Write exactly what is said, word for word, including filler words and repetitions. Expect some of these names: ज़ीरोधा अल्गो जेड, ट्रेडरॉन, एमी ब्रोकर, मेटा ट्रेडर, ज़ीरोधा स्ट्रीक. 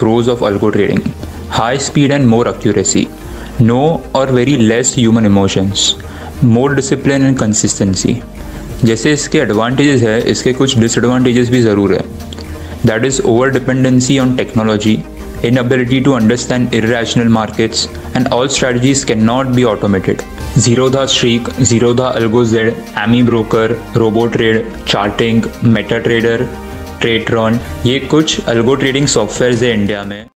pros of algo trading: high speed and more accuracy, no or very less human emotions, more discipline and consistency. जैसे इसके advantages है, इसके कुछ disadvantages भी ज़रूर है. That is over dependency on technology, inability to understand irrational markets and all strategies can not be automated. ज़ीरोधा स्ट्रीक, ज़ीरोधा अल्गो जेड, एमी ब्रोकर, robo trade, charting, मेटा ट्रेडर, ट्रेडरॉन, ये कुछ algo trading software है India में.